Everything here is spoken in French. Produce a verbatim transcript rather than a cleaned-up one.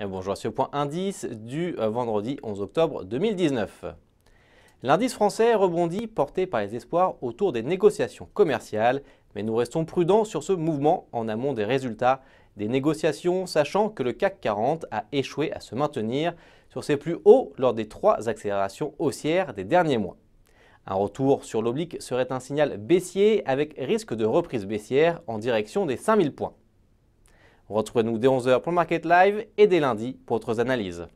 Et bonjour à ce point indice du vendredi onze octobre deux mille dix-neuf. L'indice français rebondit porté par les espoirs autour des négociations commerciales, mais nous restons prudents sur ce mouvement en amont des résultats des négociations, sachant que le CAC quarante a échoué à se maintenir sur ses plus hauts lors des trois accélérations haussières des derniers mois. Un retour sur l'oblique serait un signal baissier avec risque de reprise baissière en direction des cinq mille points. Retrouvez-nous dès onze heures pour le Market Live et dès lundi pour d'autres analyses.